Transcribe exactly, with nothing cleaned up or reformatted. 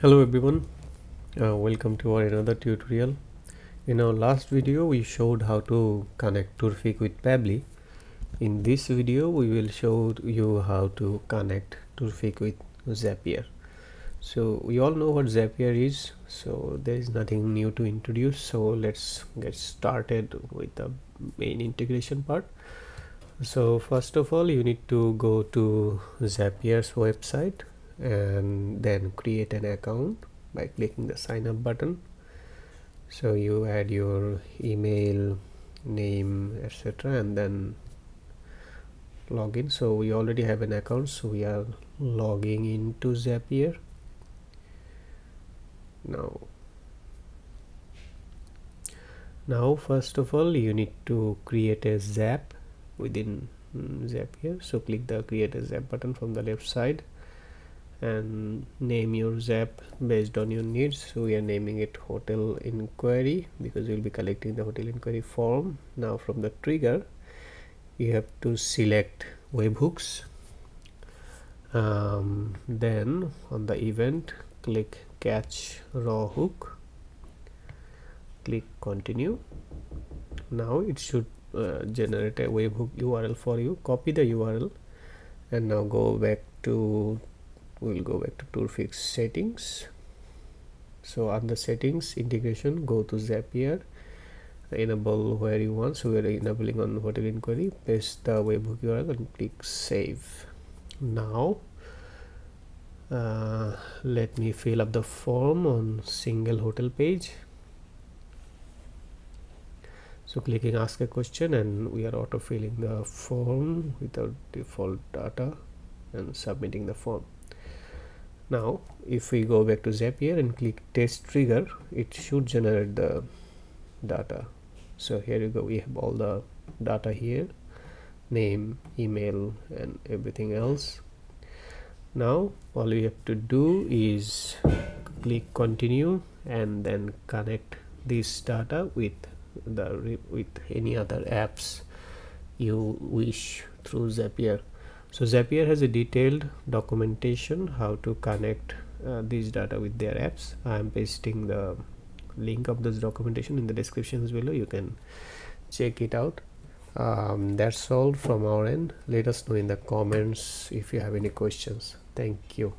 Hello everyone, uh, welcome to our another tutorial. In our last video we showed how to connect Tourfic with Pabbly. In this video we will show you how to connect Tourfic with Zapier. So we all know what Zapier is, so there is nothing new to introduce. So let's get started with the main integration part. So first of all you need to go to Zapier's website and then create an account by clicking the sign up button. So you add your email, name, etc. and then login. So we already have an account, so we are logging into Zapier now. Now first of all you need to create a Zap within Zapier, so click the create a Zap button from the left side and name your Zap based on your needs. So we are naming it hotel inquiry because we'll be collecting the hotel inquiry form. Now from the trigger you have to select webhooks, um, then on the event click catch raw hook, click continue. Now it should uh, generate a webhook U R L for you. Copy the U R L and now go back to we'll go back to Tourfic settings. So on the settings integration, go to Zapier, enable where you want. So we are enabling on hotel inquiry. Paste the webhook U R L and click save. Now uh, let me fill up the form on single hotel page. So clicking ask a question and we are auto filling the form with our default data and submitting the form. Now if we go back to Zapier and click test trigger, it should generate the data. So here you go, we have all the data here, name, email and everything else. Now all you have to do is click continue and then connect this data with the with any other apps you wish through Zapier. So Zapier has a detailed documentation how to connect uh, these data with their apps. I am pasting the link of this documentation in the descriptions below. You can check it out. Um, that's all from our end. Let us know in the comments if you have any questions. Thank you.